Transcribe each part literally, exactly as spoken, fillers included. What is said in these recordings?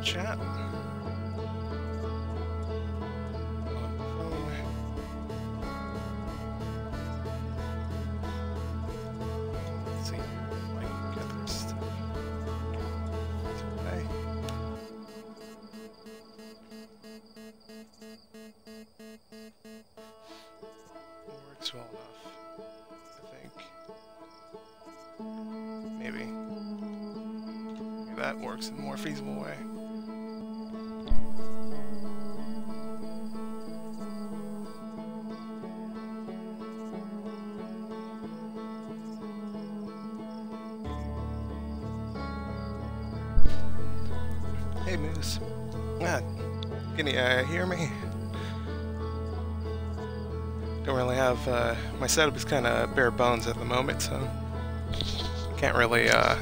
Chat. Let's see if I can get this stuff away. It works well enough, I think. Maybe. Maybe that works in a more feasible way. Can you uh, hear me? Don't really have, uh, my setup is kind of bare bones at the moment, so can't really uh,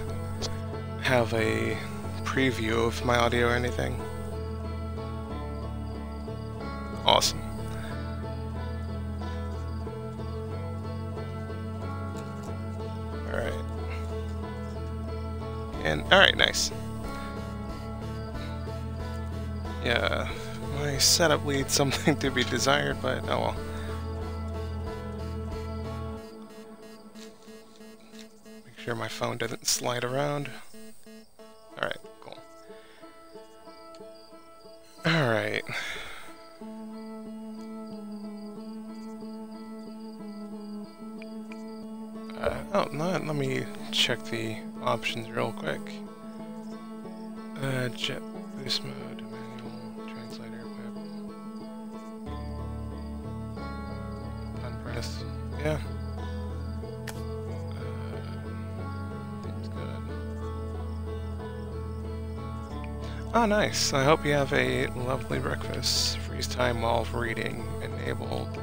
have a preview of my audio or anything. Awesome. Alright. And, alright, nice. Yeah. My setup leads something to be desired, but oh well. Make sure my phone doesn't slide around. Alright, cool. Alright. Uh, oh, no, let me check the options real quick. Uh, jet boost mode. Yeah. Uh, seems good. Oh, nice. I hope you have a lovely breakfast. Freeze time while reading. Enabled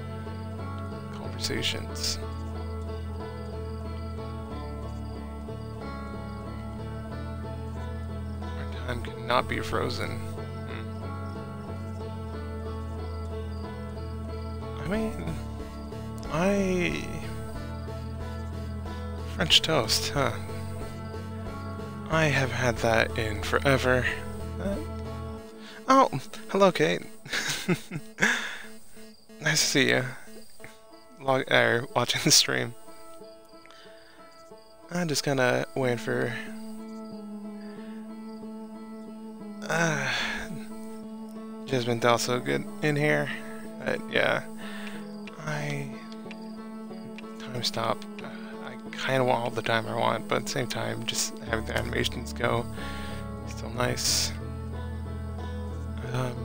conversations. Our time cannot be frozen. Hmm. I mean... I... French toast, huh? I have had that in forever. Uh, oh! Hello, Kate! Nice to see you. Log er, watching the stream. I'm just kinda waiting for... Uh, Jasmine's also good in here. But, yeah. I... Stop. Uh, I kind of want all the time I want, but at the same time, just having the animations go is still nice. Um,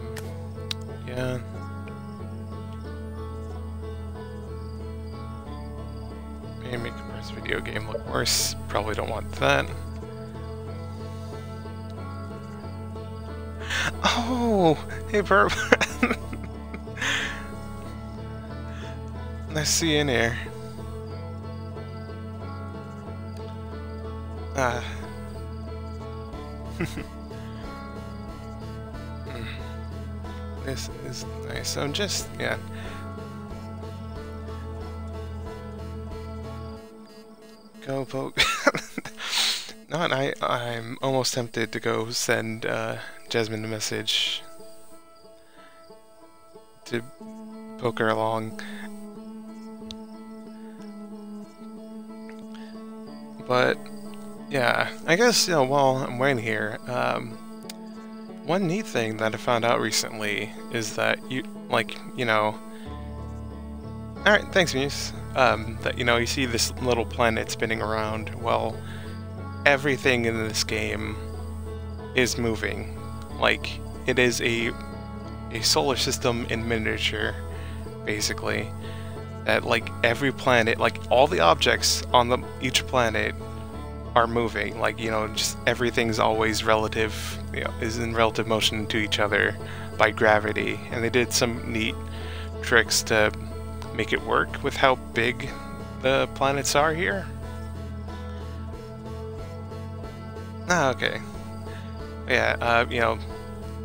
yeah. Maybe make the first video game look worse. Probably don't want that. Oh! Hey, Burp! Nice to see you in here. Ah. mm. This is nice. I'm just, yeah. Go poke. No, and I, I'm almost tempted to go send uh, Jasmine a message to poke her along. But... yeah, I guess, you know, while I'm waiting here, um, one neat thing that I found out recently is that you, like, you know, alright, thanks, Muse, um, that, you know, you see this little planet spinning around, well, everything in this game is moving, like, it is a a solar system in miniature, basically. That like every planet, like all the objects on the each planet are moving. Like, you know, just everything's always relative, you know, is in relative motion to each other by gravity. And they did some neat tricks to make it work with how big the planets are here. Ah, okay. Yeah, uh, you know,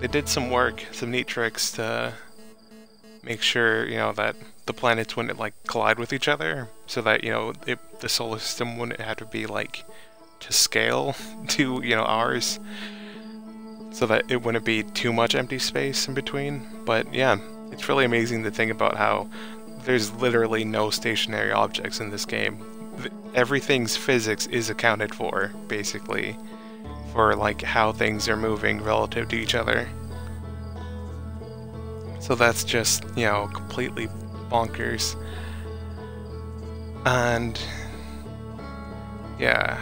they did some work, some neat tricks to make sure, you know, that the planets wouldn't, like, collide with each other, so that, you know, it, the solar system wouldn't have to be, like, to scale to, you know, ours, so that it wouldn't be too much empty space in between. But, yeah, it's really amazing to think about how there's literally no stationary objects in this game. Everything's physics is accounted for, basically, for like how things are moving relative to each other. So that's just, you know, completely bonkers. And yeah,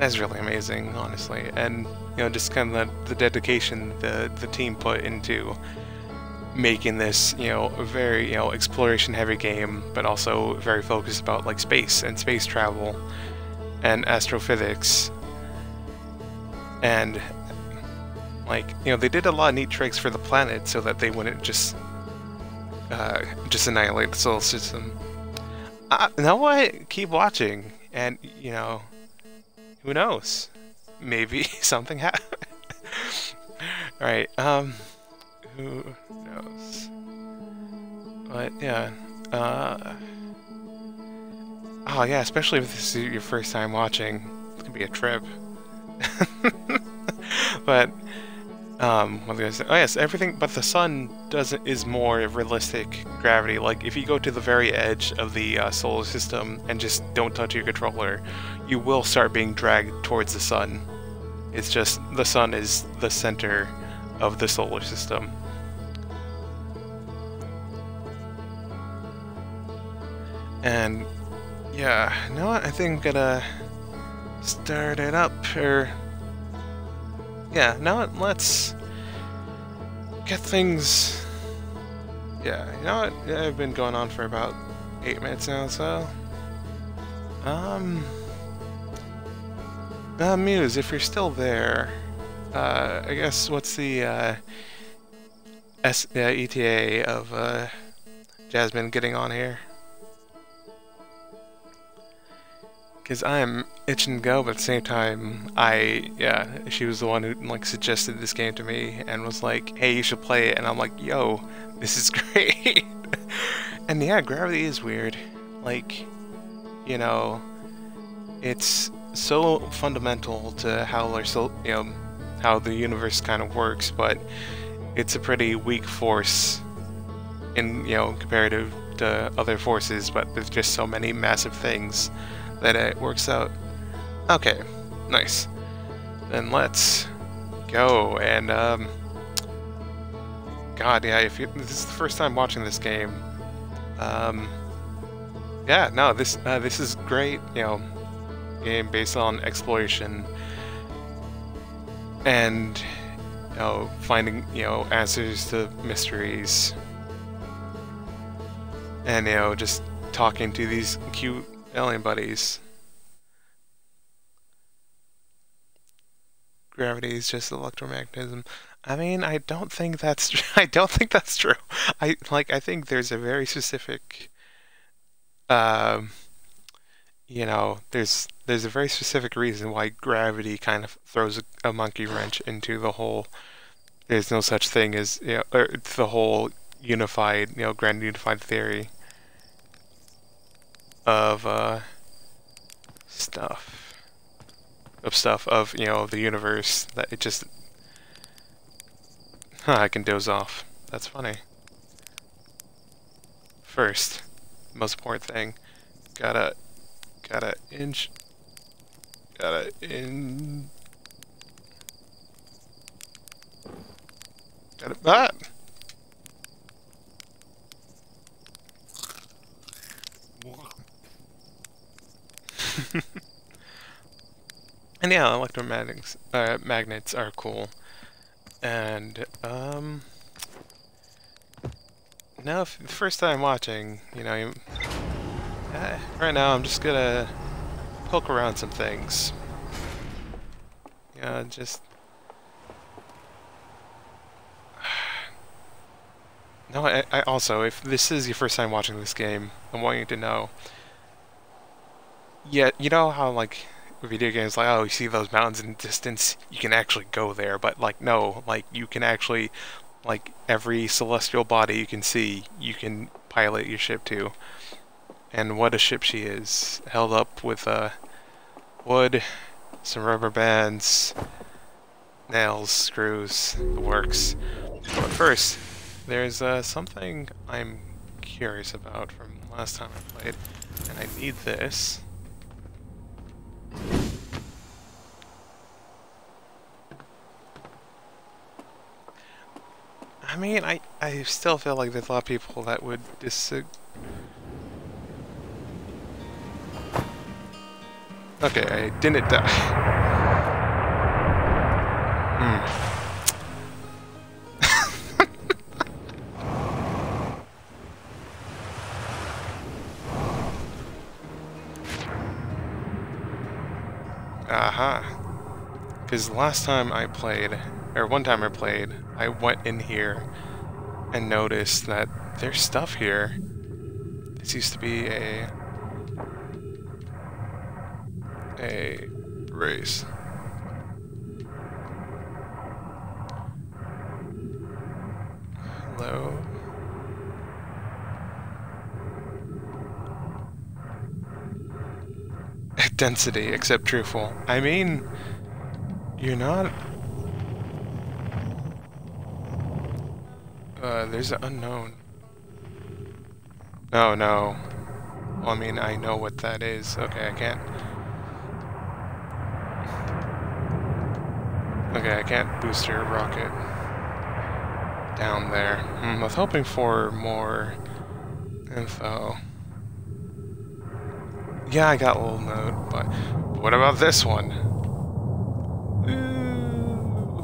that's really amazing, honestly. And you know, just kind of the, the dedication the the team put into making this, you know, a very, you know, exploration heavy game, but also very focused about like space and space travel and astrophysics. And like, you know, they did a lot of neat tricks for the planet so that they wouldn't just uh, just annihilate the solar system. Uh, you know what? Keep watching, and you know, who knows? Maybe something happened. All right. Um. Who knows? But yeah. Uh. Oh yeah, especially if this is your first time watching, it's gonna be a trip. But um, what was I gonna say? Oh yes, everything but the sun doesn't is more realistic gravity. Like if you go to the very edge of the uh, solar system and just don't touch your controller, you will start being dragged towards the sun. It's just the sun is the center of the solar system. And yeah, you know what? I think I'm gonna start it up, or yeah, now let's get things. Yeah, you know what? I've been going on for about eight minutes now, so um, uh, Muse, if you're still there, uh, I guess what's the uh, S uh, E T A of uh, Jasmine getting on here? Because I am itching to go, but at the same time, I, yeah, she was the one who, like, suggested this game to me and was like, hey, you should play it, and I'm like, yo, this is great. And yeah, gravity is weird. Like, you know, it's so fundamental to how our, so, you know, how the universe kind of works, but it's a pretty weak force in, you know, comparative to other forces, but there's just so many massive things that it works out. Okay, nice. Then let's go. And um, God, yeah, if you, this is the first time watching this game, um, yeah, no, this uh, this is great. You know, game based on exploration and, you know, finding, you know, answers to mysteries, and you know, just talking to these cute alien buddies. Gravity is just electromagnetism. I mean, I don't think that's tr I don't think that's true. I like I think there's a very specific um you know, there's there's a very specific reason why gravity kind of throws a, a monkey wrench into the whole there's no such thing as, you know, or it's the whole unified, you know, grand unified theory of uh, stuff, of stuff, of, you know, the universe, that it just, huh, I can doze off, that's funny. First, most important thing, gotta, gotta inch, gotta in, gotta, ah! And yeah, electromagnets uh, magnets are cool. And um, now, if the first time watching, you know, you, uh, right now I'm just gonna poke around some things. You know, just no. I, I also, if this is your first time watching this game, I want you to know. Yeah, you know how like video games, like, oh, you see those mountains in the distance, you can actually go there, but like, no, like, you can actually, like, every celestial body you can see, you can pilot your ship to. And what a ship she is, held up with uh, wood, some rubber bands, nails, screws, the works. But first, there's uh, something I'm curious about from last time I played, and I need this. I mean, I, I still feel like there's a lot of people that would disagree. Okay, I didn't die. Hmm. Aha. Because last time I played, or one time I played, I went in here and noticed that there's stuff here. This used to be a a race. Hello. Density, except truthful. I mean, you're not. Uh, there's an unknown. Oh, no. Well, I mean, I know what that is. Okay, I can't. Okay, I can't boost your rocket down there. Mm, I was hoping for more info. Yeah, I got a little note, but what about this one? Ooh.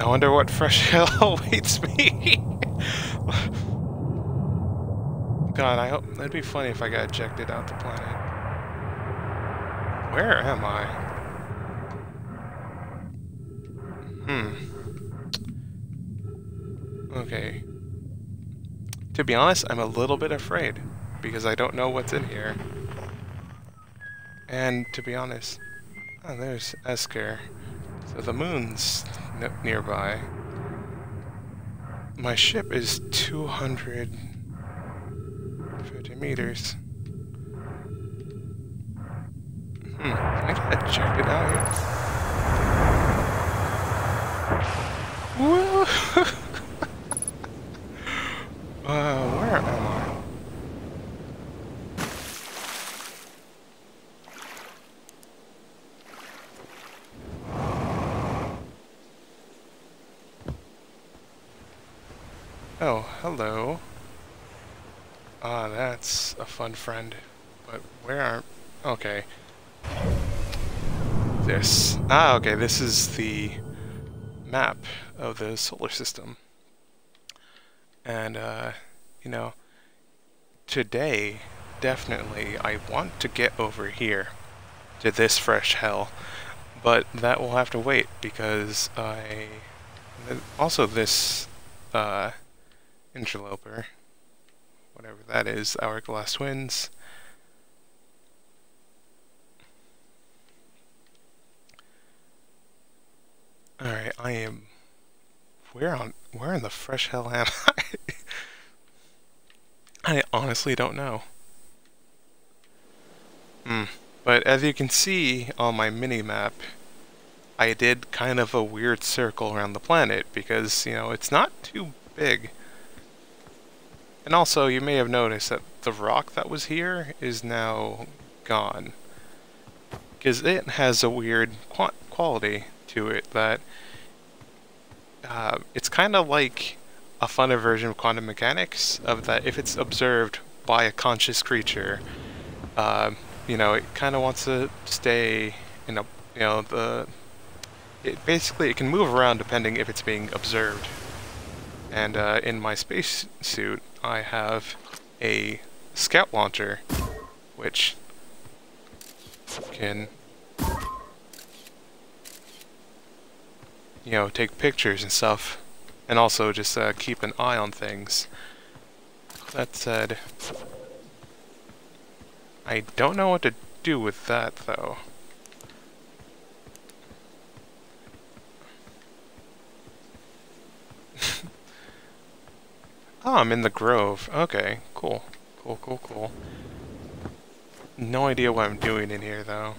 I wonder what fresh hell awaits me. God, I hope that'd be funny if I got ejected out the planet. Where am I? Hmm. Okay. To be honest, I'm a little bit afraid because I don't know what's in here. And to be honest, oh, there's Esker. So the moon's nearby. My ship is two hundred fifty meters. Hmm, I gotta check it out here. Woo! uh, where am I? Oh, hello. Ah, that's a fun friend. But where are... Okay. This. Ah, okay, this is the map of the solar system. And, uh, you know, today, definitely, I want to get over here to this fresh hell. But that will have to wait, because I... Also, this, uh... Interloper, whatever that is, Hourglass Twins. Alright, I am... Where on... Where in the fresh hell am I? I honestly don't know. Hmm. But as you can see on my mini-map, I did kind of a weird circle around the planet, because, you know, it's not too big. And also, you may have noticed that the rock that was here is now gone. Because it has a weird qu quality to it that... Uh, it's kind of like a funner version of quantum mechanics, of that if it's observed by a conscious creature, uh, you know, it kind of wants to stay in a, you know, the, it basically, it can move around depending if it's being observed. And uh, in my space suit, I have a scout launcher, which can, you know, take pictures and stuff, and also just uh, keep an eye on things. That said, I don't know what to do with that, though. Oh, I'm in the grove. Okay, cool. Cool, cool, cool. No idea what I'm doing in here, though.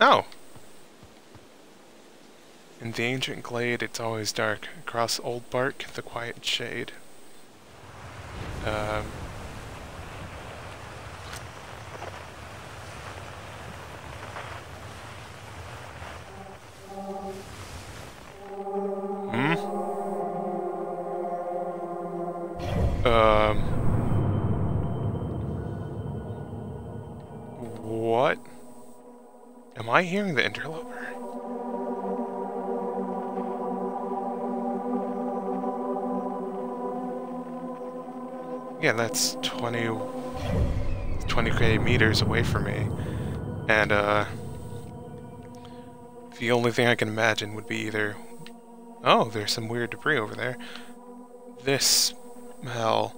Oh! In the ancient glade, it's always dark. Across old bark, the quiet shade. Um... Hmm? Um... What? Am I hearing the interloper? Yeah, that's twenty, twenty meters away from me, and uh, the only thing I can imagine would be either, oh, there's some weird debris over there, this hell,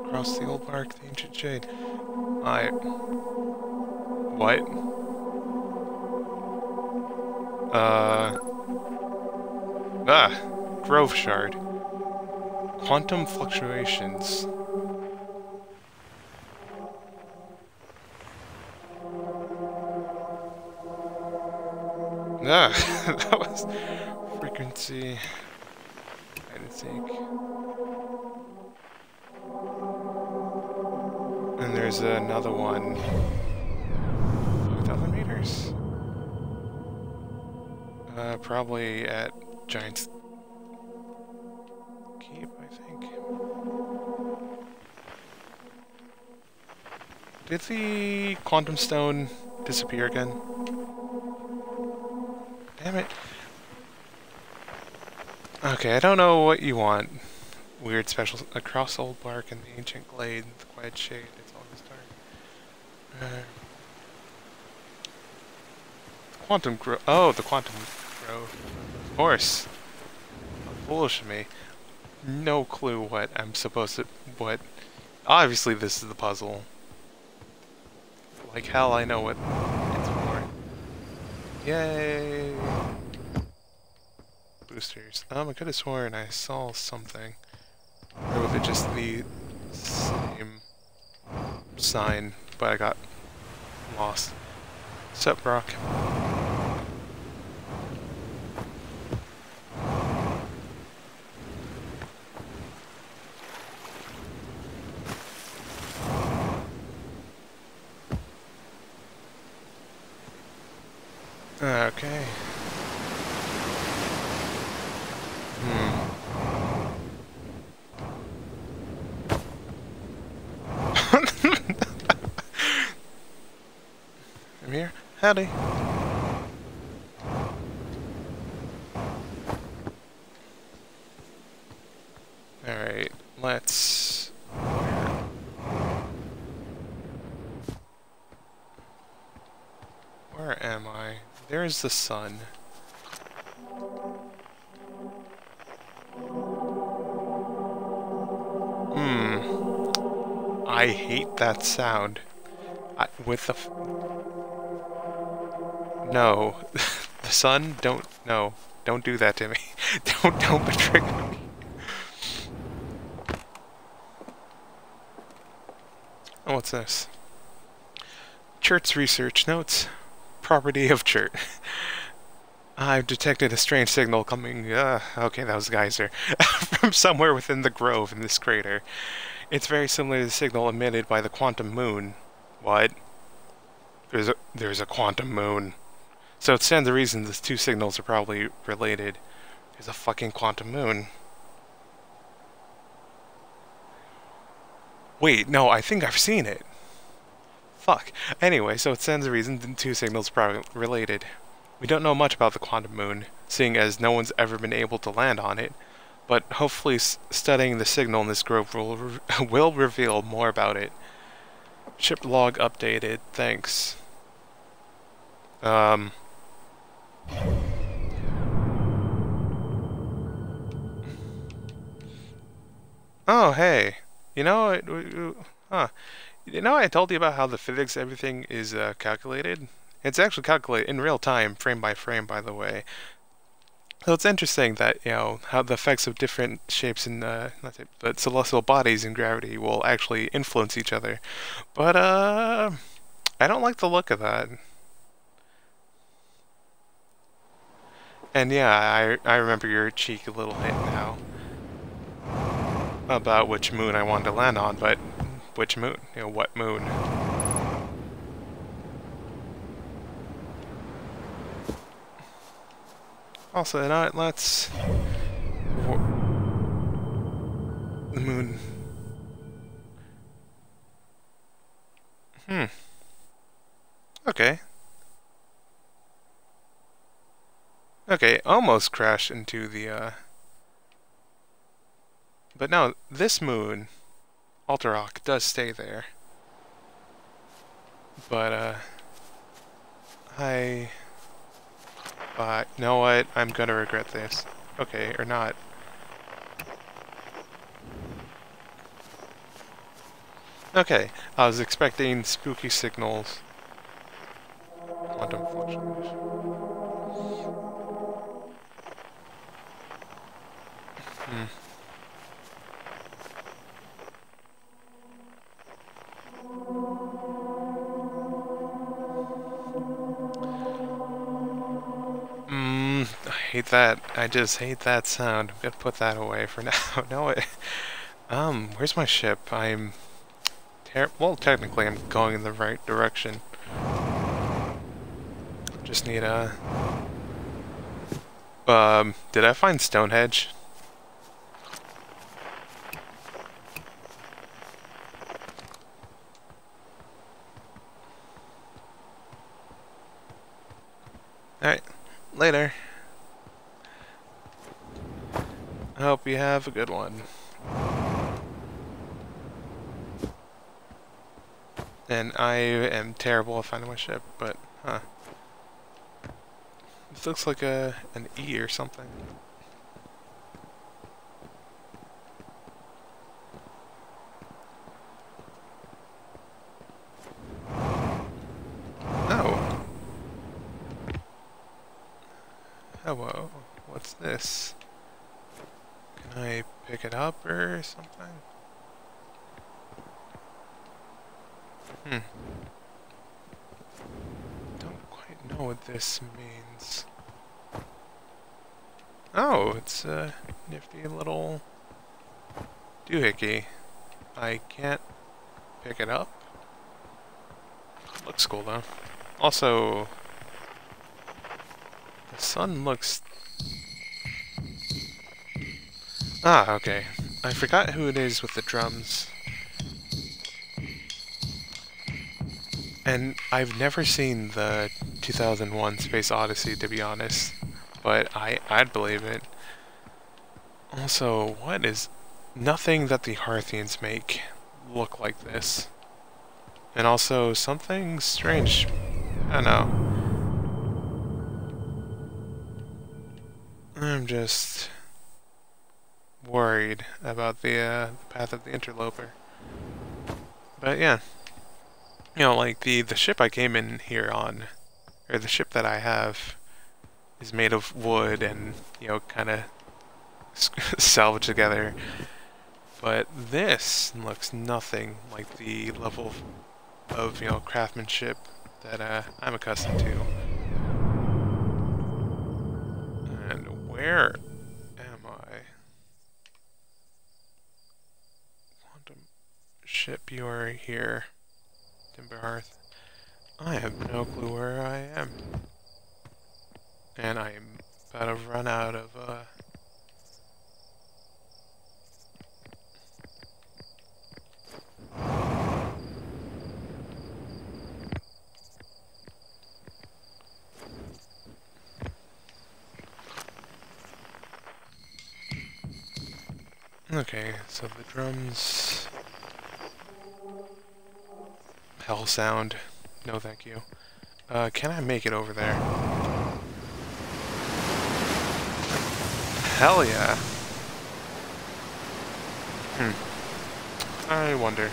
across the old bark, the ancient shade, I, what, uh, ah, grove shard. Quantum fluctuations. Ah, that was frequency. I think. And there's another one. five thousand meters. Uh, probably at Giant's Deep, I think. Did the quantum stone disappear again? Damn it. Okay, I don't know what you want. Weird special across old bark and the ancient glade, the quiet shade, it's always dark. Uh, quantum gro- oh, the quantum grove. Of course. How foolish of me. No clue what I'm supposed to, what, obviously this is the puzzle. Like hell I know what it's for. Yay! Boosters. Um, I could have sworn I saw something. Or was it just the same sign, but I got lost. Sup, Brock? Okay. Hmm. I'm here. Howdy. Alright, let's... Where am I? There's the sun. Hmm. I hate that sound. I, with the... F no. The sun, don't... No. Don't do that to me. don't, don't betray me. Oh, what's this? Chert's research notes. Property of Chert. I've detected a strange signal coming, uh, okay, that was a geyser, from somewhere within the grove in this crater. It's very similar to the signal emitted by the Quantum Moon. What? There's a, there's a Quantum Moon. So it stands to reason these two signals are probably related. There's a fucking Quantum Moon. Wait, no, I think I've seen it. Fuck. Anyway, so it stands to reason the two signals are probably related. We don't know much about the Quantum Moon, seeing as no one's ever been able to land on it, but hopefully s studying the signal in this grove will, re will reveal more about it. Ship log updated, thanks. Um... Oh, hey. You know, it, huh. You know I told you about how the physics everything is uh, calculated? It's actually calculated in real time, frame by frame, by the way. So it's interesting that, you know, how the effects of different shapes in, uh, not shape, but celestial bodies in gravity will actually influence each other. But, uh, I don't like the look of that. And yeah, I, I remember your cheeky little hint now. About which moon I wanted to land on, but which moon? You know, what moon? Also, not let's. The moon. Hmm. Okay. Okay, almost crashed into the, uh... But no, this moon, Attlerock, does stay there. But, uh... I... But, you know what? I'm gonna regret this. Okay, or not. Okay, I was expecting spooky signals. Quantum fluctuation. Hmm. Mm, I hate that. I just hate that sound. I'm gonna put that away for now. No, it, um, where's my ship? I'm ter- well, technically I'm going in the right direction. Just need a... Um, did I find Stonehenge? Alright, later. I hope you have a good one. And I am terrible at finding my ship, but, huh. This looks like a an E or something. Hello, what's this? Can I pick it up or something? Hmm. Don't quite know what this means. Oh, it's a nifty little doohickey. I can't pick it up. Looks cool though. Also, sun looks... Ah, okay. I forgot who it is with the drums. And I've never seen the two thousand one Space Odyssey, to be honest. But I, I'd believe it. Also, what is... Nothing that the Hearthians make look like this. And also, something strange. I don't know. I'm just worried about the, uh, the path of the Interloper. But yeah, you know, like the the ship I came in here on, or the ship that I have, is made of wood and, you know, kind of salvaged together. But this looks nothing like the level of, of you know, craftsmanship that uh, I'm accustomed to. Where am I? Quantum ship, you are here. Timber Hearth. I have no clue where I am. And I am about to run out of, uh... Okay, so the drums... Hell sound. No thank you. Uh, can I make it over there? Hell yeah! Hmm. I wonder.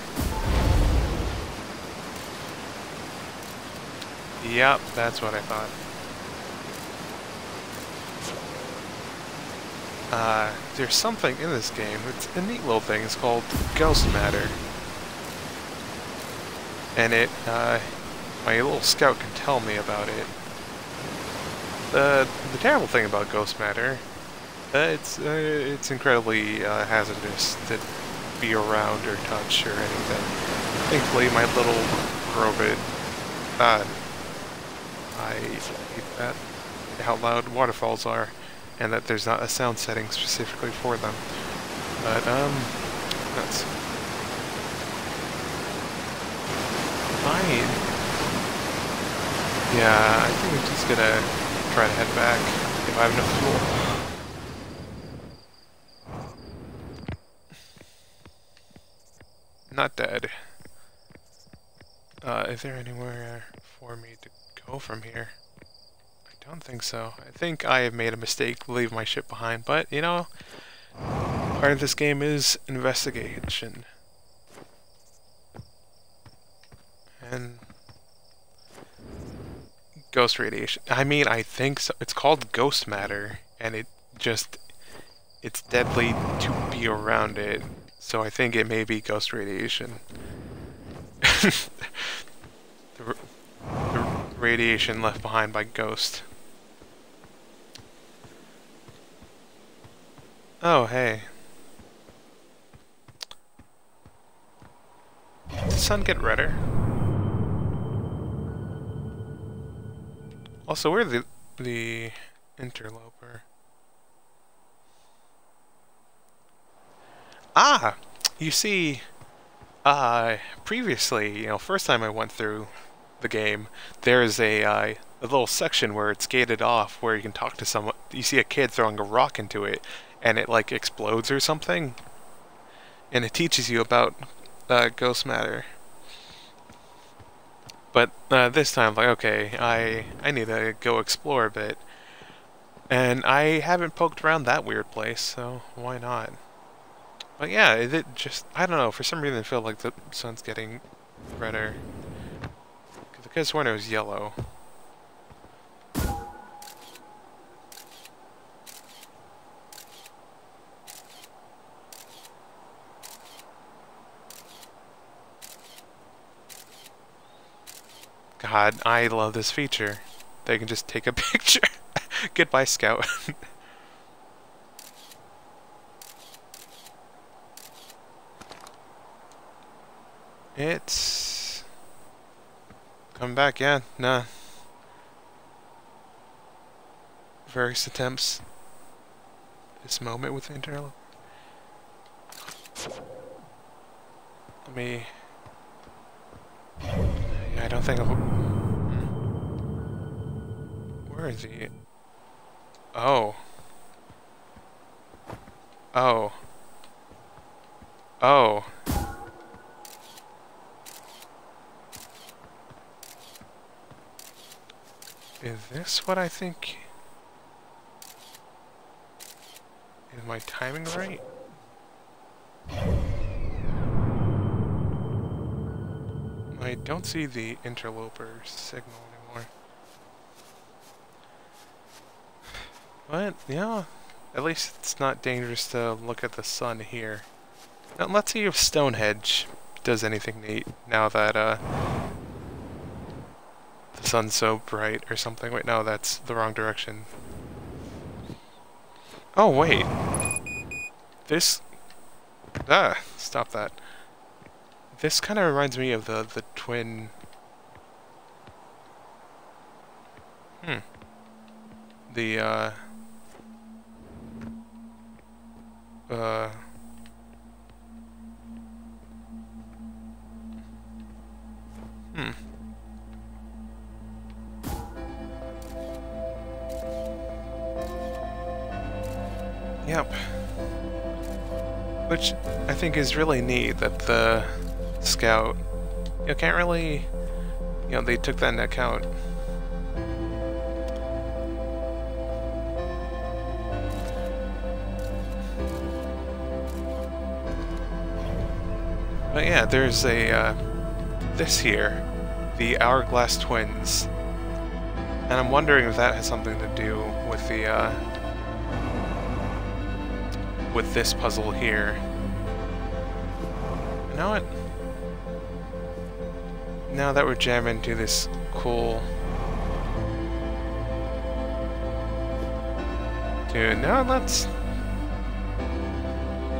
Yep, that's what I thought. Uh, there's something in this game. It's a neat little thing. It's called Ghost Matter. And it, uh, my little scout can tell me about it. The, the terrible thing about Ghost Matter, uh, it's, uh, it's incredibly uh, hazardous to be around or touch or anything. Thankfully, my little robot, uh, I hate that, how loud waterfalls are, and that there's not a sound setting specifically for them. But, um, that's... fine. Yeah, I think I'm just gonna try to head back, if I have enough fuel. Not dead. Uh, is there anywhere for me to go from here? I don't think so. I think I have made a mistake to leave my ship behind, but, you know, part of this game is investigation. And... ghost radiation. I mean, I think so. It's called Ghost Matter, and it just... it's deadly to be around it, so I think it may be ghost radiation. the, the radiation left behind by Ghost. Oh, hey. Did the sun get redder? Also, where's the the interloper? Ah! You see, uh, previously, you know, first time I went through the game, there is a, uh, a little section where it's gated off where you can talk to someone. You see a kid throwing a rock into it, and it, like, explodes or something. And it teaches you about uh, ghost matter. But uh, this time, like, okay, I, I need to go explore a bit. And I haven't poked around that weird place, so why not? But yeah, it, it just, I don't know, for some reason I feel like the sun's getting redder. Because I could have sworn it was yellow. God, I love this feature. They can just take a picture. Goodbye, Scout. It's... come back, yeah, nah. Various attempts. This moment with the Interloper. Let me... I don't think I'll... Where is he? Oh. Oh. Oh. Is this what I think? Is my timing right? I don't see the interloper signal anymore. But, yeah. At least it's not dangerous to look at the sun here. Now, let's see if Stonehenge does anything neat now that uh, the sun's so bright or something. Wait, no, that's the wrong direction. Oh, wait. This... ah, stop that. This kind of reminds me of the, the twin... Hmm. The, uh... Uh... Hmm. Yep. Which I think is really neat that the scout, you know, can't really, you know, they took that into account. But yeah, there's a, uh, this here, the Hourglass Twins. And I'm wondering if that has something to do with the, uh, with this puzzle here. You know what? Now that we're jamming into this cool... Dude, now let's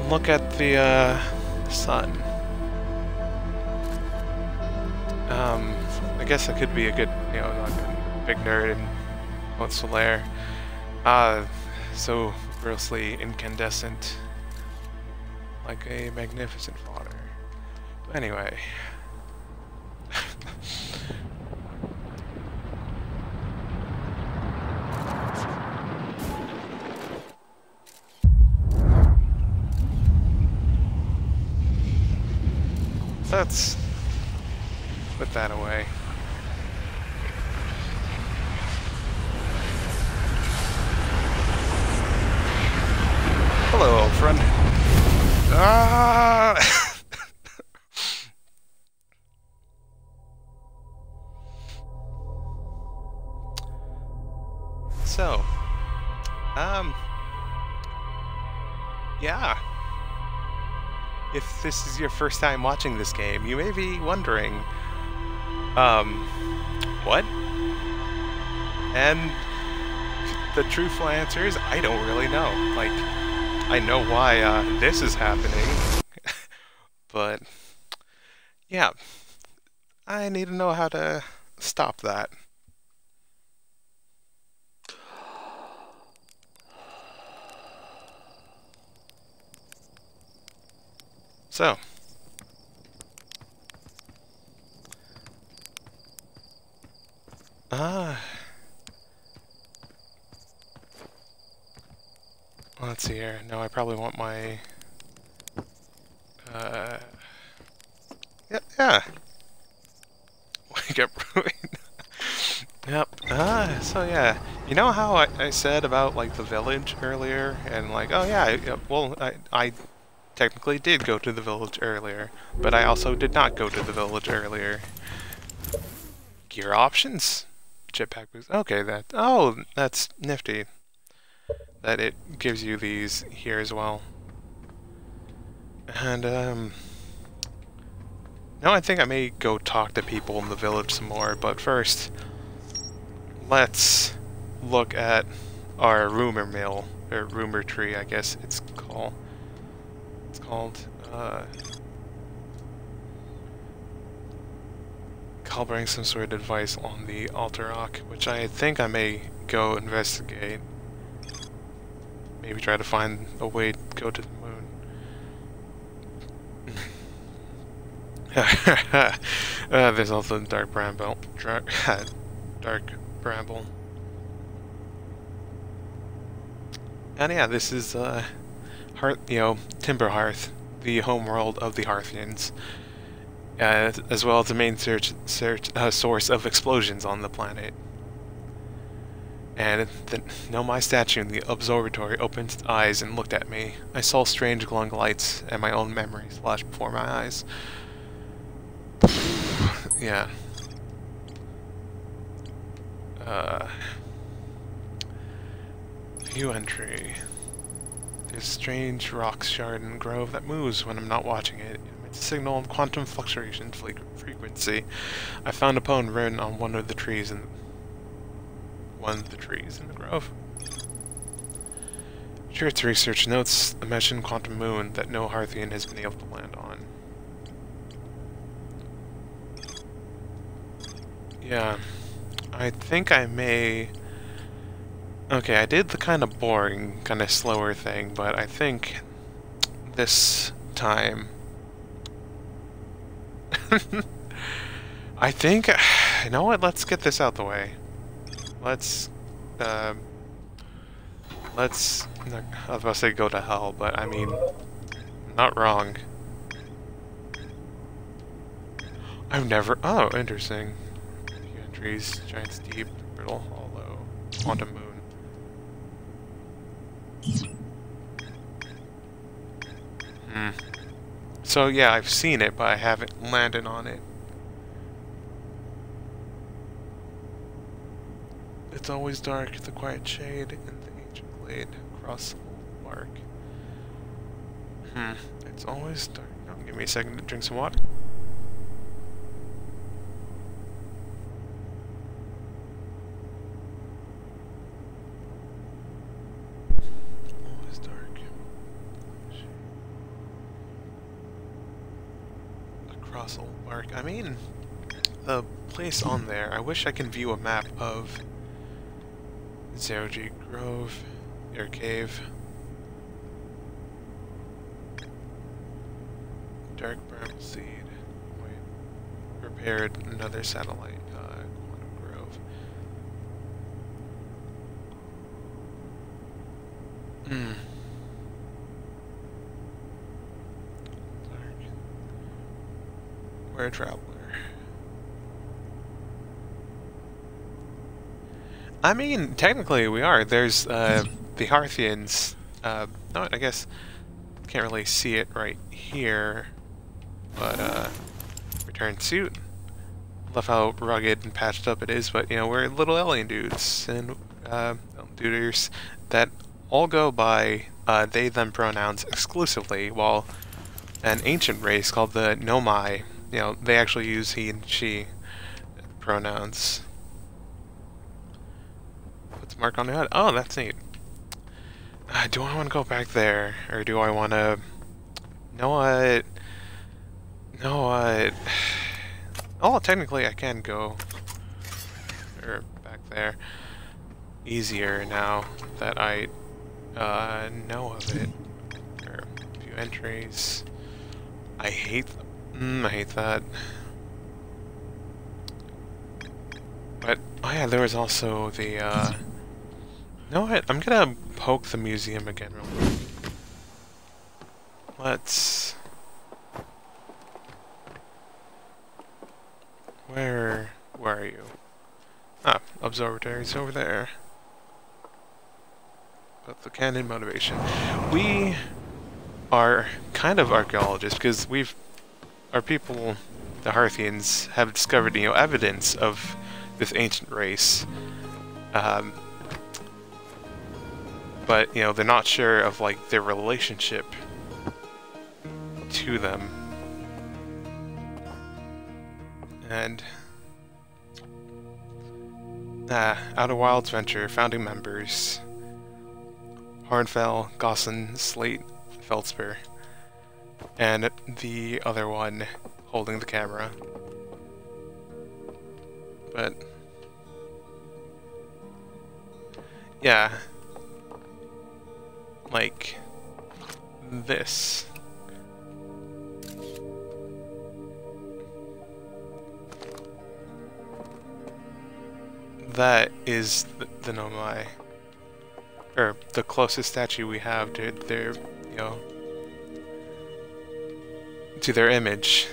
look at the, uh, sun. Um, I guess that could be a good, you know, not good. Big nerd and Mont Solaire. Ah, uh, so grossly incandescent. Like a magnificent fodder. But anyway. Let's put that away. Hello, old friend. Ah! So, um, yeah. If this is your first time watching this game, you may be wondering, um, what? And the truthful answer is, I don't really know. Like, I know why uh, this is happening, but yeah, I need to know how to stop that. So, ah, let's see here. No, I probably want my... Uh... Yeah, yeah. Wake up, ruin. Yep. Ah, so yeah. You know how I, I said about, like, the village earlier? And, like, oh yeah, I, well, I, I technically did go to the village earlier. But I also did not go to the village earlier. Gear options. Jetpack boost. Okay, that... Oh, that's nifty. That it gives you these here as well. And, um... now I think I may go talk to people in the village some more, but first... let's look at our rumor mill, or rumor tree, I guess it's called. It's called, uh... Cobblering some sort of device on the Attlerock, which I think I may go investigate. Maybe try to find a way to go to the moon. uh, there's also the Dark Bramble. Dark, dark Bramble. And yeah, this is uh, Hearth, you know, Timber Hearth, the homeworld of the Hearthians, uh, as well as the main search, search uh, source of explosions on the planet. And the Nomai statue in the observatory opened its eyes and looked at me. I saw strange glowing lights, and my own memories flashed before my eyes. Yeah. Uh. New entry. There's a strange rock shard in the grove that moves when I'm not watching it. It emits a signal of quantum fluctuation frequency. I found a poem written on one of the trees in. One of the trees in the grove. Chert's research notes the mentioned Quantum Moon that no Hearthian has been able to land on. Yeah, I think I may... Okay, I did the kind of boring, kind of slower thing, but I think this time... I think... You know what? Let's get this out the way. Let's, uh, let's, I was about to say go to hell, but I mean, not wrong. I've never... Oh, interesting. Key entries, Giant's Deep, Brittle Hollow, Quantum Moon. Hmm. So yeah, I've seen it, but I haven't landed on it. It's always dark, the quiet shade, and the ancient glade across the old bark. Hmm. It's always dark. Now, give me a second to drink some water. I mean, the place on there, I wish I can view a map of Zero-G Grove, Air Cave, Dark Bramble Seed, wait, repaired another satellite, uh, Quantum Grove. Hmm. We're a traveler. I mean, technically we are. There's uh, the Hearthians. Uh, no, I guess can't really see it right here. But uh, return suit. Love how rugged and patched up it is. But you know, we're little alien dudes and uh, duders that all go by uh, they/them pronouns exclusively, while an ancient race called the Nomai. You know, they actually use he and she pronouns. Put the mark on the head. Oh, that's neat. Uh, do I want to go back there? Or do I want to... No, what? No, what? Oh, technically I can go or back there. Easier now that I uh, know of it. Or a few entries. I hate them. Mm, I hate that. But, oh yeah, there was also the, uh... You know what? I'm gonna poke the museum again real quick. Let's... Where... Where are you? Ah, observatory's over there. But the canon motivation. We are kind of archaeologists, because we've... Our people, the Hearthians, have discovered, you know, evidence of this ancient race. Um, but, you know, they're not sure of, like, their relationship to them. And... Ah, Outer Wilds Ventures, founding members. Hornfels, Gossen, Slate, Feldspar. And the other one holding the camera. But yeah, like this. That is the, the Nomai, or the closest statue we have to their, you know, to their image.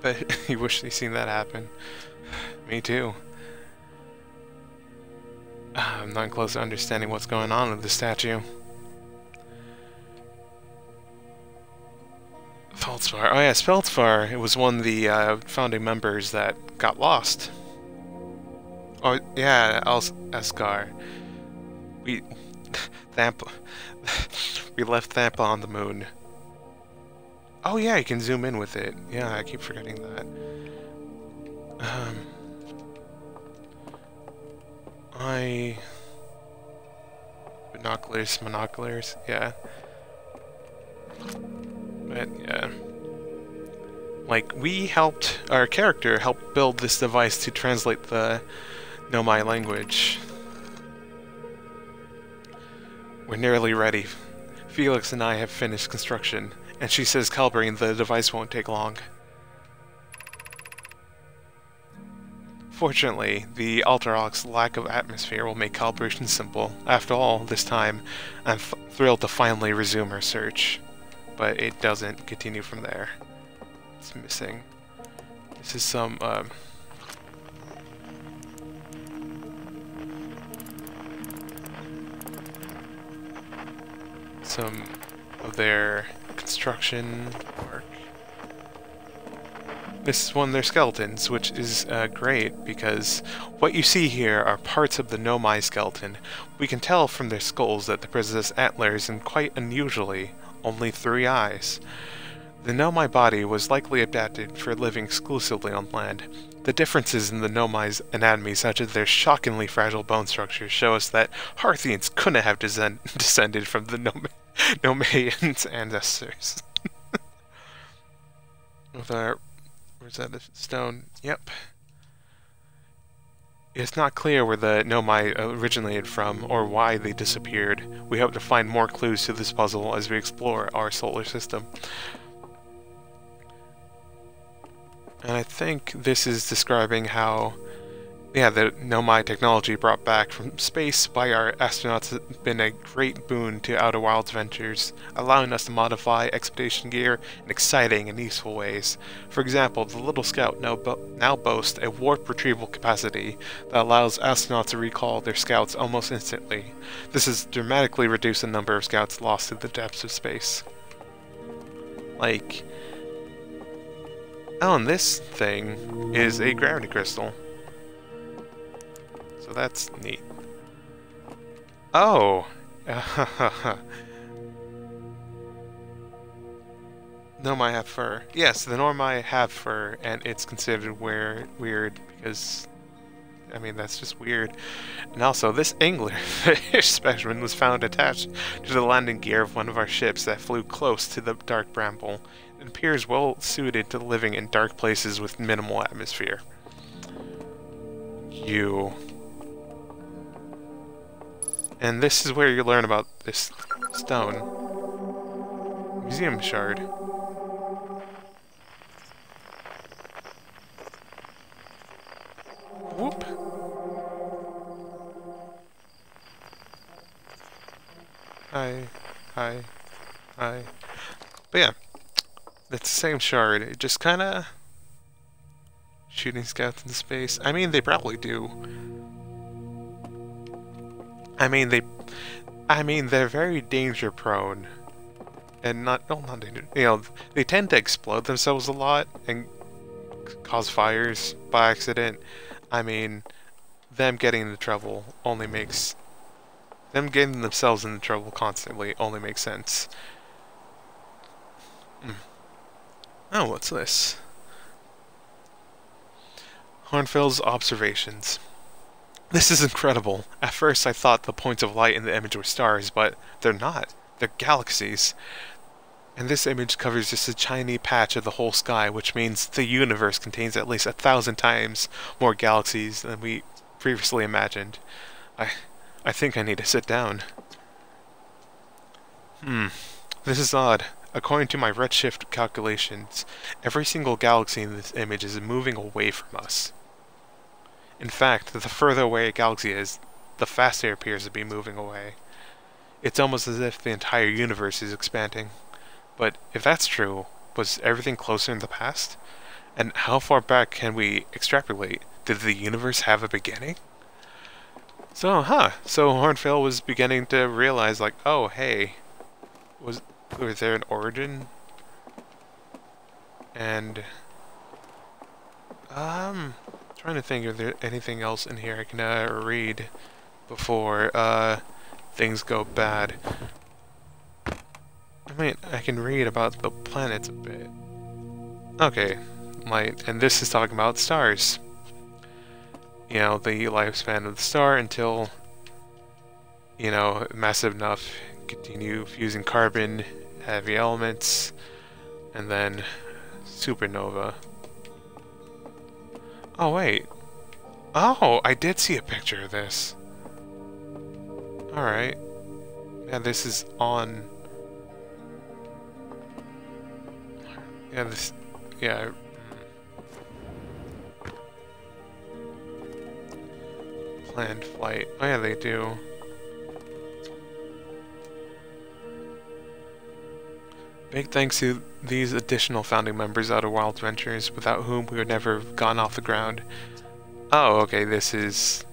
But you wish they'd seen that happen. Me too. I'm not close to understanding what's going on with the statue. Feldspar. Oh yes, Feldspar. It was one of the uh, founding members that got lost. Oh yeah, Esker. We... Thampal. We left Thampal on the moon. Oh yeah, you can zoom in with it. Yeah, I keep forgetting that. Um, I... Binoculars, monoculars, yeah. But, yeah. Like, we helped... Our character helped build this device to translate the Nomai language. We're nearly ready. Felix and I have finished construction. And she says, Calbrine, the device won't take long. Fortunately, the Attlerock's lack of atmosphere will make calibration simple. After all, this time, I'm f thrilled to finally resume her search. but it doesn't continue from there. It's missing. This is some um, some of their construction work. This is one of their skeletons, which is uh, great because what you see here are parts of the Nomai skeleton. We can tell from their skulls that they possess antlers and, quite unusually, only three eyes. The Nomai body was likely adapted for living exclusively on land. The differences in the Nomai's anatomy, such as their shockingly fragile bone structure, show us that Hearthians couldn't have descend descended from the Nomai Nomaians' ancestors. With our Is that a stone? Yep. It's not clear where the Nomai originated from or why they disappeared. We hope to find more clues to this puzzle as we explore our solar system. And I think this is describing how, yeah, the Nomai technology brought back from space by our astronauts has been a great boon to Outer Wilds Ventures, allowing us to modify expedition gear in exciting and useful ways. For example, the Little Scout now, bo now boasts a warp retrieval capacity that allows astronauts to recall their scouts almost instantly. This has dramatically reduced the number of scouts lost to the depths of space. Like, oh, and this thing is a gravity crystal. So that's neat. Oh! Nomai have fur. Yes, the Nomai have fur, and it's considered weird, weird because, I mean, that's just weird. And also, this anglerfish specimen was found attached to the landing gear of one of our ships that flew close to the Dark Bramble. It appears well suited to living in dark places with minimal atmosphere. You. And this is where you learn about this stone. Museum shard. Whoop. Hi. Hi. Hi. But yeah. It's the same shard. It just kinda... Shooting scouts in space. I mean, they probably do. I mean, they... I mean, they're very danger-prone. And not... No, not danger... You know, they tend to explode themselves a lot and cause fires by accident. I mean, them getting into trouble only makes... Them getting themselves into trouble constantly only makes sense. Mm. Oh, what's this? Hornfels' observations. This is incredible. At first I thought the points of light in the image were stars, but they're not. They're galaxies. And this image covers just a tiny patch of the whole sky, which means the universe contains at least a thousand times more galaxies than we previously imagined. I, I think I need to sit down. Hmm. This is odd. According to my redshift calculations, every single galaxy in this image is moving away from us. In fact, the further away a galaxy is, the faster it appears to be moving away. It's almost as if the entire universe is expanding. But if that's true, was everything closer in the past? And how far back can we extrapolate? Did the universe have a beginning? So, huh, so Hornfell was beginning to realize, like, oh, hey, was... Was there an origin? And um, trying to think if there's anything else in here I can uh, read before uh things go bad. I mean, I can read about the planets a bit. Okay, light, and this is talking about stars. You know, the lifespan of the star until, you know, massive enough. Continue fusing carbon, heavy elements, and then supernova. Oh wait. Oh, I did see a picture of this. Alright. Yeah, this is on... Yeah, this... Yeah. Planned flight. Oh yeah, they do. Big thanks to these additional founding members out of Wild Ventures, without whom we would never have gone off the ground. Oh, okay, this is...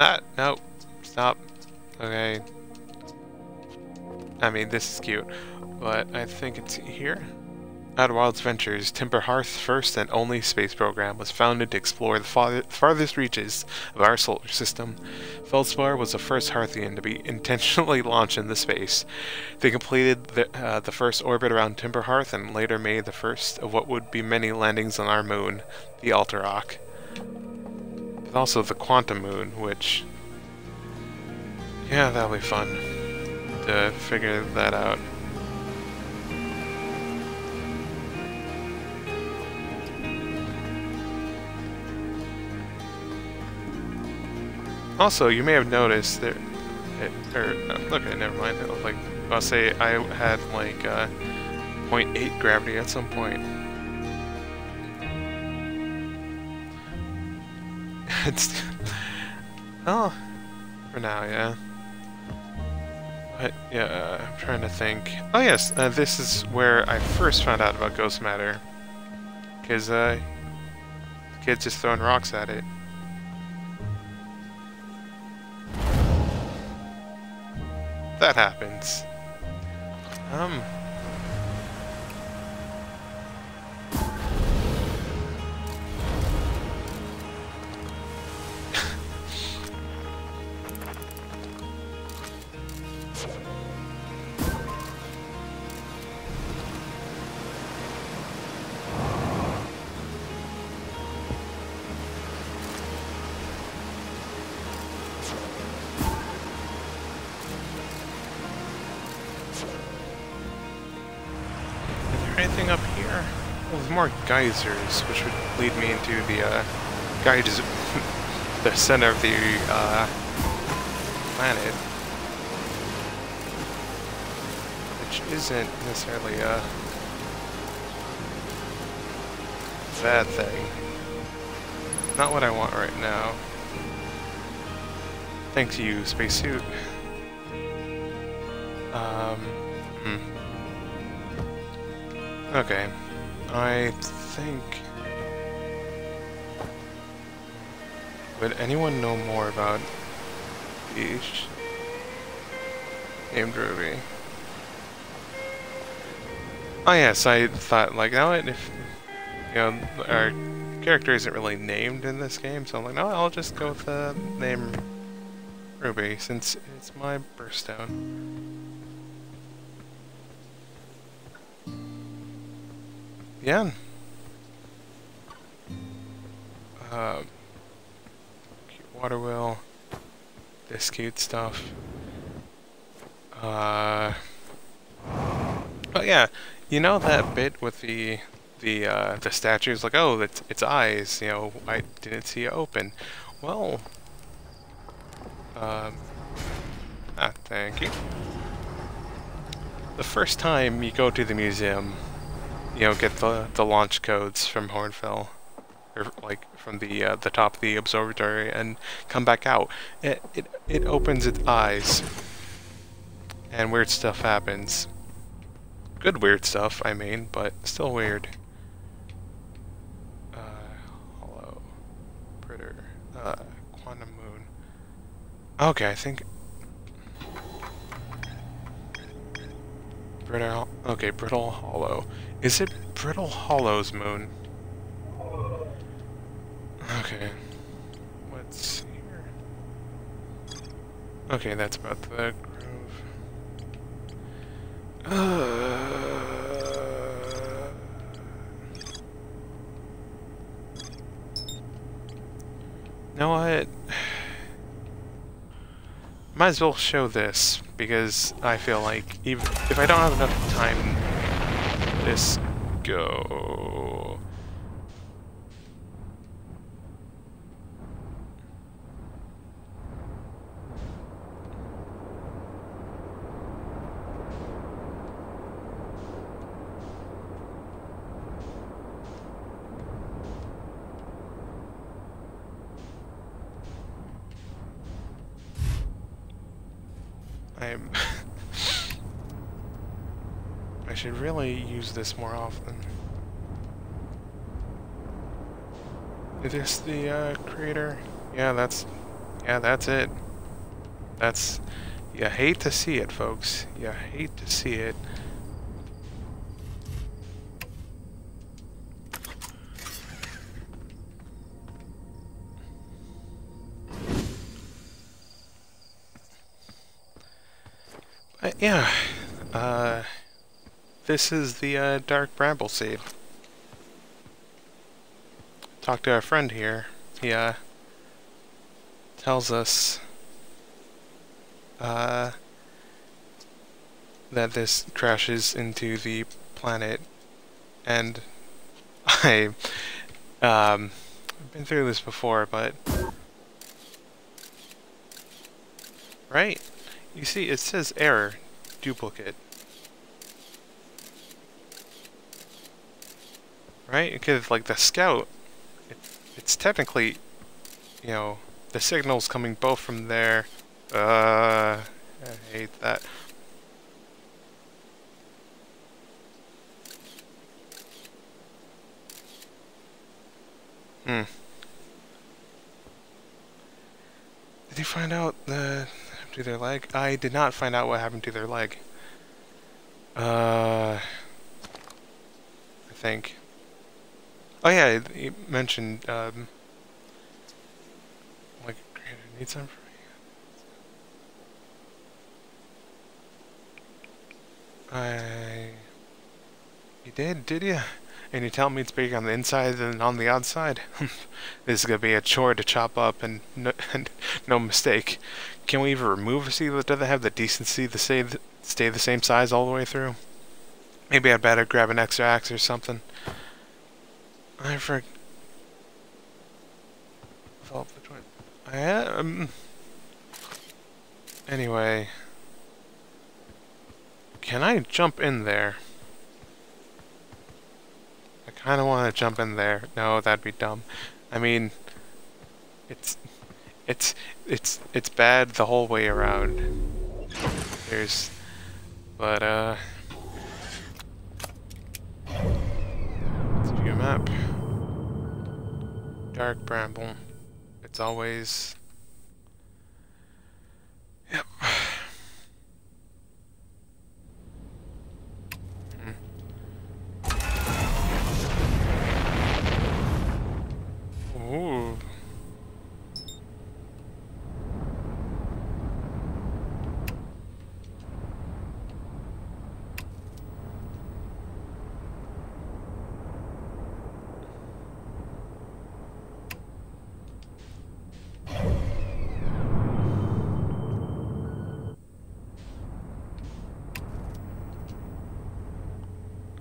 Ah, no. Stop. Okay. I mean, this is cute, but I think it's here. Outer Wilds Ventures, Timber Hearth's first and only space program, was founded to explore the far farthest reaches of our solar system. Feldspar was the first Hearthian to be intentionally launched into space. They completed the, uh, the first orbit around Timber Hearth and later made the first of what would be many landings on our moon, the Attlerock. And also the Quantum Moon, which... yeah, that'll be fun to figure that out. Also, you may have noticed there, it, or, okay, never mind, it looked like, I'll say I had like uh, zero point eight gravity at some point. It's, oh, for now, yeah. But, yeah, uh, I'm trying to think. Oh yes, uh, this is where I first found out about Ghost Matter. Because, uh, the kid's just throwing rocks at it. That happens. Um. Anything up here? Well, there's more geysers, which would lead me into the uh, geysers, the center of the uh, planet, which isn't necessarily a bad thing. Not what I want right now. Thanks, you spacesuit. Um. Hmm. Okay, I think... would anyone know more about each named Ruby? Oh yes, I thought, like, now what if, you know, our character isn't really named in this game, so I'm like, no, I'll just go with the name Ruby, since it's my birthstone. Yeah. Uh, cute water wheel. This cute stuff. Uh. But yeah, you know that bit with the the uh, the statues, like, oh, it's its eyes. You know, I didn't see it open. Well. Um. Ah, thank you. The first time you go to the museum, you know, get the the launch codes from Hornfels, or like from the uh, the top of the observatory, and come back out. It it it opens its eyes, and weird stuff happens. Good weird stuff, I mean, but still weird. Uh, Hollow, Britter, uh, Quantum Moon. Okay, I think. Brittle, okay, Brittle Hollow. Is it Brittle Hollow's moon? Okay. What's here? Okay, that's about the grove. Uh, you know what? Might as well show this, because I feel like even if I don't have enough time, let's go. I'm should really use this more often. Is this the uh, crater? Yeah, that's, yeah, that's it. That's, you hate to see it, folks. You hate to see it. But yeah, uh, this is the uh, Dark Bramble seed. Talked to our friend here. He uh, tells us uh, that this crashes into the planet, and I um, I've been through this before, but right, you see, it says error, duplicate. Right, because like the scout. It's technically, you know, the signal's coming both from there. Uh, I hate that. Hmm. Did you find out the happened to their leg? I did not find out what happened to their leg. Uh, I think. Oh yeah, he mentioned, um, like, I need some for you. I... You did, did you? And you tell me it's bigger on the inside than on the outside? This is gonna be a chore to chop up, and no, and no mistake. Can we even remove a seed that doesn't have the decency to stay, th stay the same size all the way through? Maybe I'd better grab an extra axe or something. I forgot. Develop the joint. I um. Anyway, can I jump in there? I kind of want to jump in there. No, that'd be dumb. I mean, it's, it's, it's, it's bad the whole way around. There's, but uh. Map. Dark Bramble. It's always... Yep. Ooh.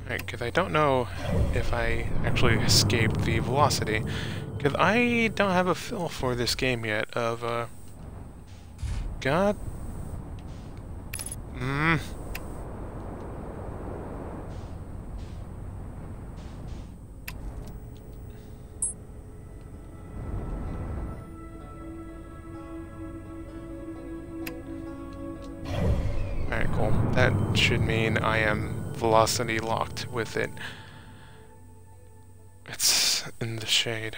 Because I don't know if I actually escaped the velocity. Because I don't have a feel for this game yet of, uh... God... Mmm... Alright, cool. That should mean I am... velocity locked with it. It's in the shade.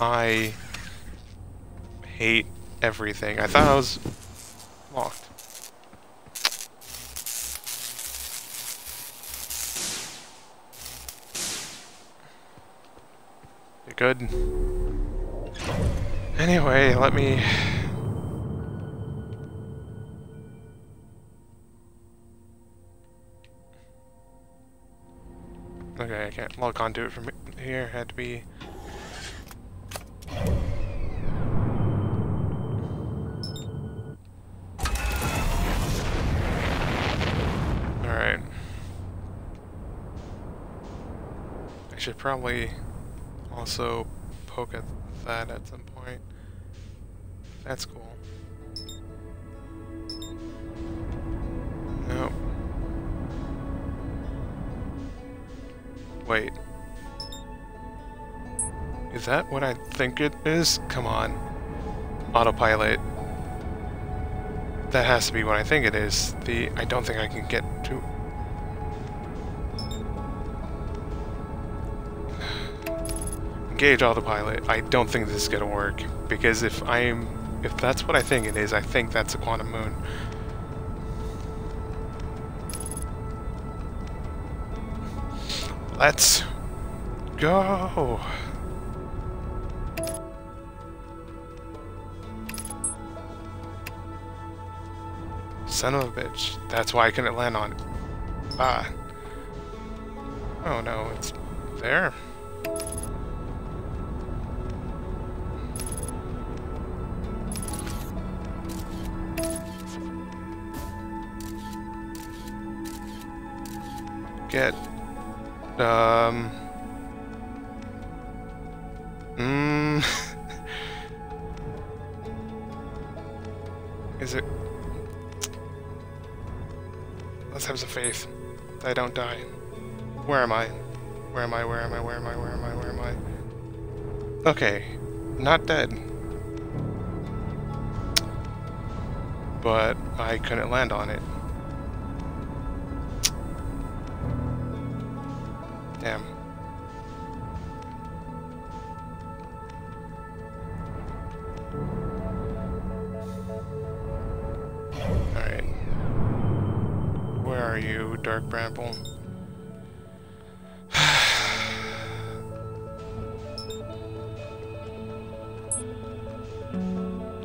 I hate everything. I thought I was locked. You're good. Anyway, let me... Okay, I can't log onto it from here. Had to be... Alright. I should probably also poke at that at some point. That's cool. No. Wait. Is that what I think it is? Come on. autopilot. That has to be what I think it is. The I don't think I can get to... Engage autopilot. I don't think this is gonna work. Because if I'm... If that's what I think it is, I think that's a quantum moon. Let's go! Son of a bitch. That's why I couldn't land on it. Ah. Oh no, it's there. Get... Um... Mm. Is it... Let's have some faith. I don't die. Where am I? Where am I? Where am I? Where am I? Where am I? Where am I? Okay. Not dead. But I couldn't land on it. Damn. Alright. Where are you, Dark Bramble?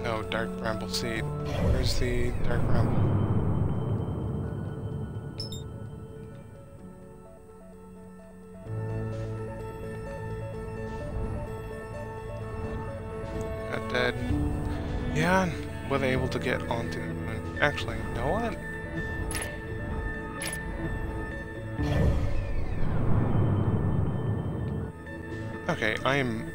No, Dark Bramble seed. Where's the Dark Bramble? Yeah, were they able to get onto the moon? Actually, you know what? Okay, I am...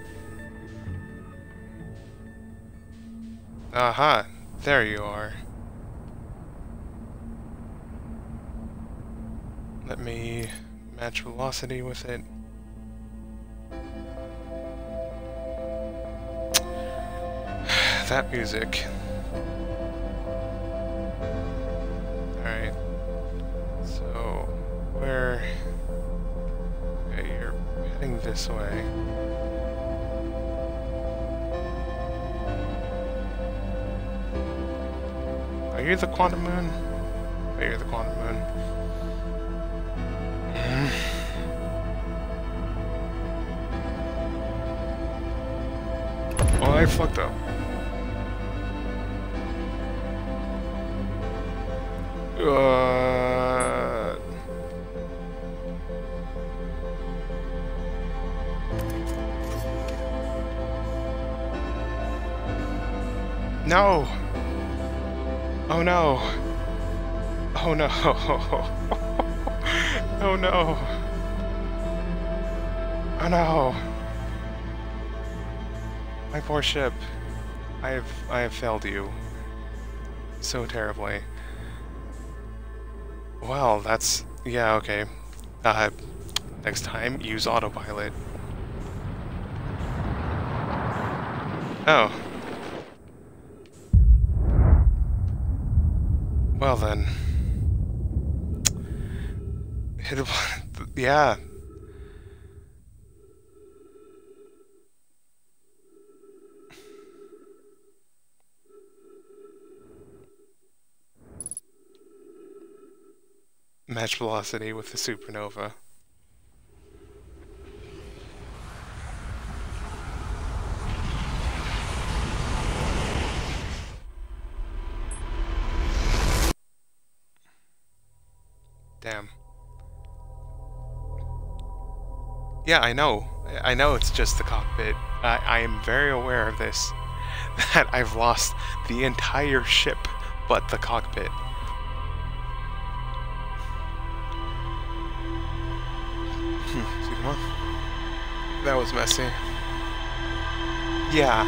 Aha, there you are. Let me match velocity with it. That music. Alright. So, where... Okay, you're heading this way. Are you the quantum moon? Oh, you're the quantum moon. Well, I fucked up. Uh... No! Oh no! Oh no! Oh no! Oh no! My poor ship. I have I have failed you so terribly. Well, that's... yeah, okay. Uh, next time, use autopilot. Oh. Well then. Hit a... yeah. Match velocity with the supernova. Damn. Yeah, I know. I know it's just the cockpit. I, I am very aware of this. That I've lost the entire ship but the cockpit. That was messy. Yeah.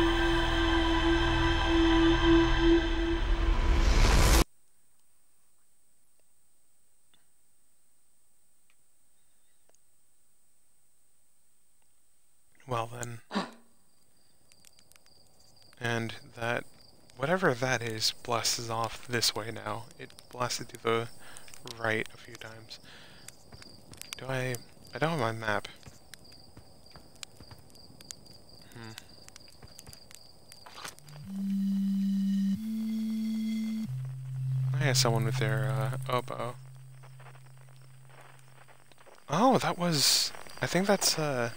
Well then. And that whatever that is blasts off this way now. It blasted to the right a few times. Do I... I don't have my map. Hmm. I had someone with their uh, oboe. Oh, that was... I think that's uh,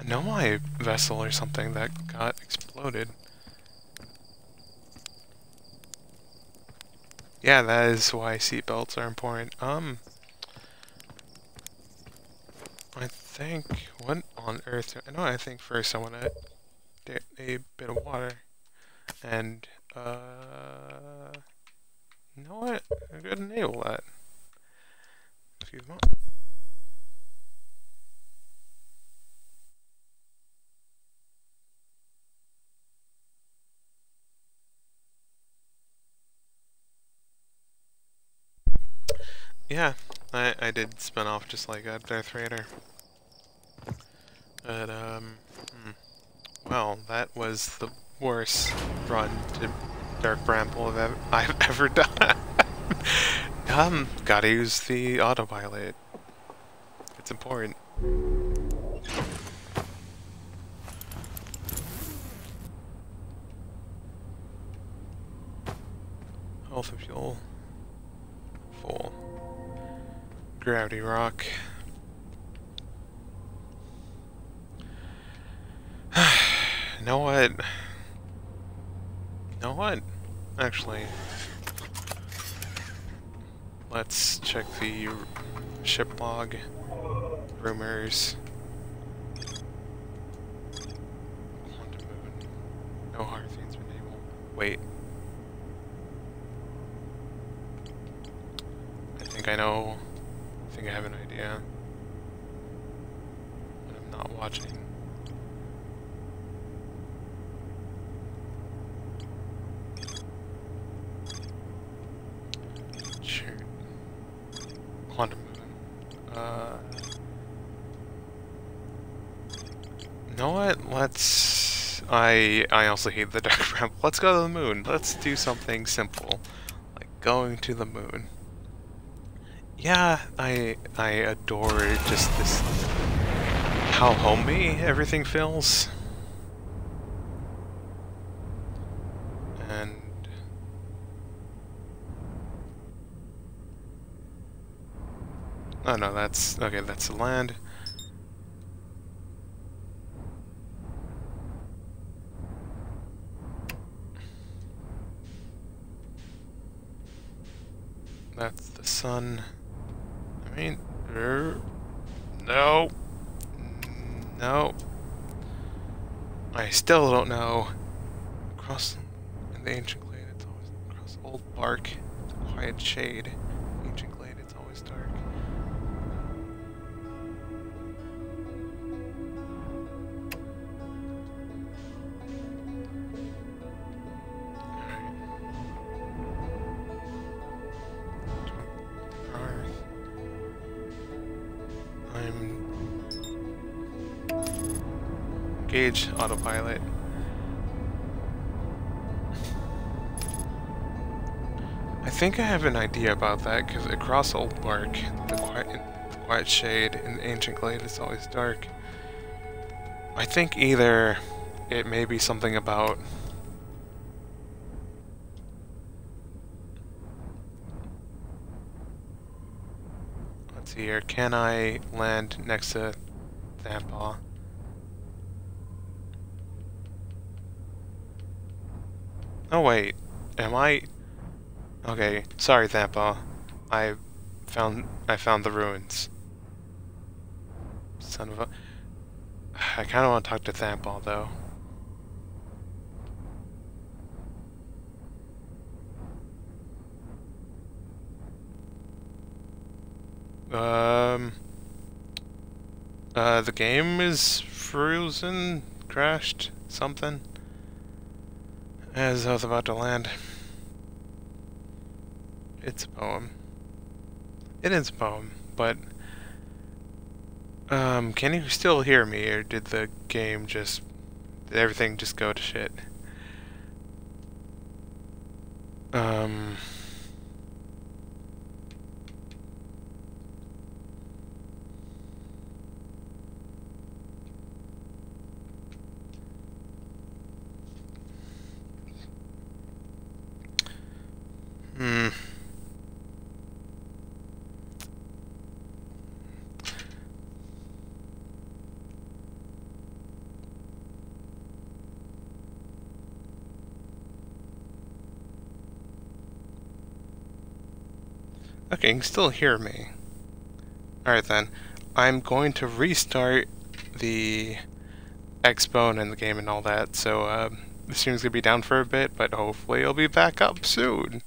a Nomai vessel or something that got exploded. Yeah, that is why seatbelts are important. Um, I think, what on earth? No, I think first I want to get a bit of water, and uh, you know what? I'm gonna enable that. Excuse me. Yeah, I, I did spin off just like a Darth Raider. But, um, hmm. Well, that was the worst run to Dark Bramble that I've ever done. um, gotta use the autopilot. It's important. Health and fuel. Full. Gravity rock. You know what? You know what? Actually, let's check the ship log. Rumors. Quantum Moon. No Hearthians been able. Wait. I think I know. I think I have an idea, but I'm not watching. Chert. Quantum Moon. Uh. You know what? Let's. I I also hate the Dark Bramble. Let's go to the moon. Let's do something simple, like going to the moon. Yeah, I I adore just this how homey everything feels. And oh no, that's okay, that's the land. That's the sun. I mean, er, no, no. I still don't know. Across in the ancient glade, it's always across old bark. It's a quiet shade. Ancient glade, it's always dark. Gauge autopilot. I think I have an idea about that, because across old bark, the quiet, the quiet shade in the ancient glade is always dark. I think either it may be something about let's see here. Can I land next to Thampal? Oh wait, am I? Okay, sorry Thampa. I found I found the ruins. Son of a. I kind of want to talk to Thampa though. Um. Uh, the game is frozen, crashed, something. As I was about to land. It's a poem. It is a poem, but... Um, can you still hear me, or did the game just... Did everything just go to shit? Um... Hmm. Okay, you can still hear me. Alright then. I'm going to restart the Xbone and the game and all that, so uh, the stream's going to be down for a bit, but hopefully it'll be back up soon.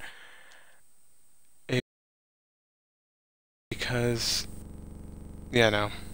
Because, yeah, no.